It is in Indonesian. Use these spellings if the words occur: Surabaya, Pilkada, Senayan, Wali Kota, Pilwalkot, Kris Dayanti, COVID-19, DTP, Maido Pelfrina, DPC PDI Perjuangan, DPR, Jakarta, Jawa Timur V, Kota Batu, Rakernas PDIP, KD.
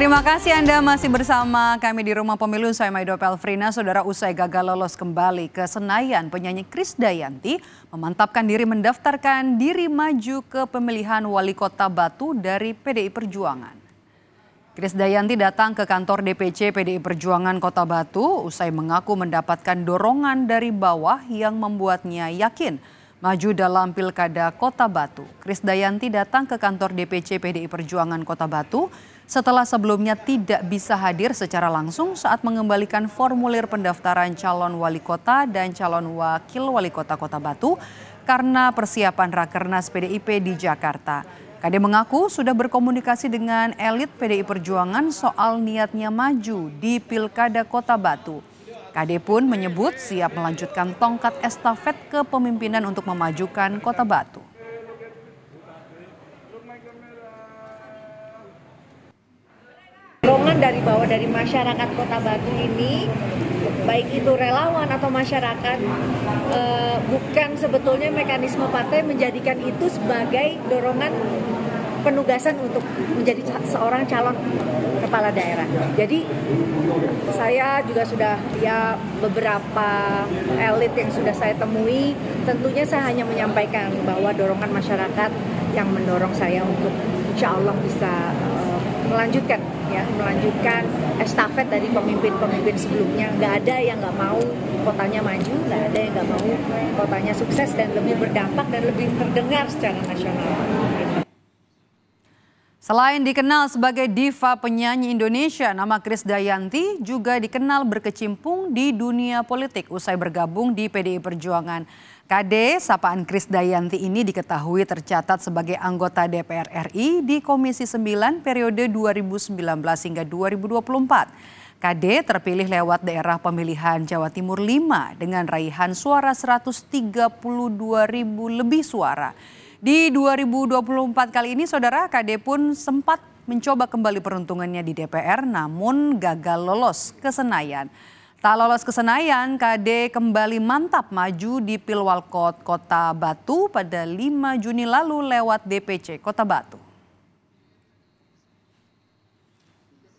Terima kasih Anda masih bersama kami di Rumah Pemilu. Saya Maido Pelfrina. Saudara, usai gagal lolos kembali ke Senayan, penyanyi Kris Dayanti memantapkan diri mendaftarkan diri maju ke pemilihan wali kota Batu dari PDI Perjuangan. Kris Dayanti datang ke kantor DPC PDI Perjuangan Kota Batu usai mengaku mendapatkan dorongan dari bawah yang membuatnya yakin maju dalam Pilkada Kota Batu. Kris Dayanti datang ke kantor DPC PDI Perjuangan Kota Batu setelah sebelumnya tidak bisa hadir secara langsung saat mengembalikan formulir pendaftaran calon wali kota dan calon wakil wali kota Kota Batu karena persiapan Rakernas PDIP di Jakarta. KD mengaku sudah berkomunikasi dengan elit PDI Perjuangan soal niatnya maju di Pilkada Kota Batu. KD pun menyebut siap melanjutkan tongkat estafet kepemimpinan untuk memajukan Kota Batu. Dorongan dari bawah, dari masyarakat Kota Batu ini, baik itu relawan atau masyarakat, bukan sebetulnya mekanisme partai menjadikan itu sebagai dorongan penugasan untuk menjadi seorang calon kepala daerah. Jadi saya juga sudah, ya, beberapa elit yang sudah saya temui, tentunya saya hanya menyampaikan bahwa dorongan masyarakat yang mendorong saya untuk insya Allah bisa melanjutkan estafet dari pemimpin-pemimpin sebelumnya. Nggak ada yang nggak mau kotanya maju, nggak ada yang nggak mau kotanya sukses dan lebih berdampak dan lebih terdengar secara nasional. Selain dikenal sebagai diva penyanyi Indonesia, nama Kris Dayanti juga dikenal berkecimpung di dunia politik usai bergabung di PDI Perjuangan. KD, sapaan Kris Dayanti ini diketahui tercatat sebagai anggota DPR RI di Komisi 9 periode 2019 hingga 2024. KD terpilih lewat daerah pemilihan Jawa Timur V dengan raihan suara 132.000 lebih suara. Di 2024 kali ini, saudara, KD pun sempat mencoba kembali peruntungannya di DPR namun gagal lolos ke Senayan. Tak lolos ke Senayan, KD kembali mantap maju di Pilwalkot Kota Batu pada 5 Juni lalu lewat DPC Kota Batu.